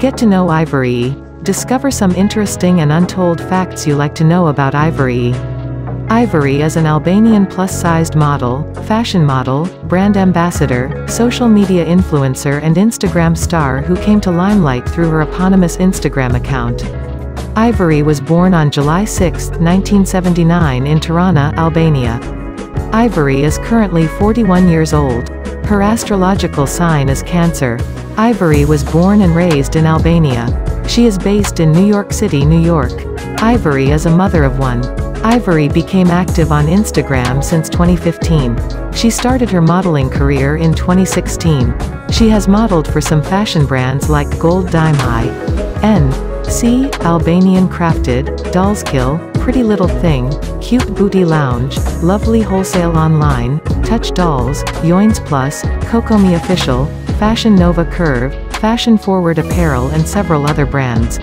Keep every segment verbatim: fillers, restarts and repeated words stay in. Get to know Ivory. Discover some interesting and untold facts you like to know about Ivory. Ivory is an Albanian plus-sized model, fashion model, brand ambassador, social media influencer and Instagram star who came to limelight through her eponymous Instagram account. Ivory was born on July sixth, nineteen seventy-nine in Tirana, Albania. Ivory is currently forty-one years old. Her astrological sign is Cancer. Ivory was born and raised in Albania. She is based in New York City, New York. Ivory is a mother of one. Ivory became active on Instagram since twenty fifteen. She started her modeling career in twenty sixteen. She has modeled for some fashion brands like Gold Dime High, N C, Albanian Crafted, Dollskill, Pretty Little Thing, Cute Booty Lounge, Lovely Wholesale Online, Touch Dolls, Yoins Plus, Kokomi Official, Fashion Nova Curve, Fashion Forward Apparel and several other brands.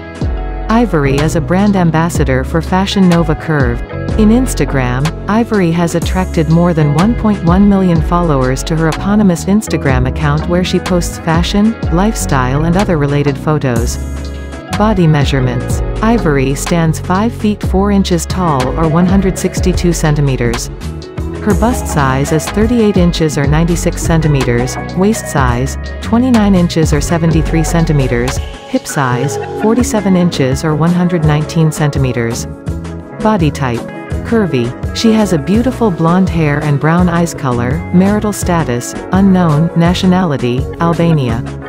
Ivory is a brand ambassador for Fashion Nova Curve. In Instagram, Ivory has attracted more than one point one million followers to her eponymous Instagram account where she posts fashion, lifestyle and other related photos. Body measurements. Ivory stands five feet four inches tall or one hundred sixty-two centimeters. Her bust size is thirty-eight inches or ninety-six centimeters, waist size, twenty-nine inches or seventy-three centimeters, hip size, forty-seven inches or one hundred nineteen centimeters. Body type. Curvy. She has a beautiful blonde hair and brown eyes color, marital status, unknown, nationality, Albania.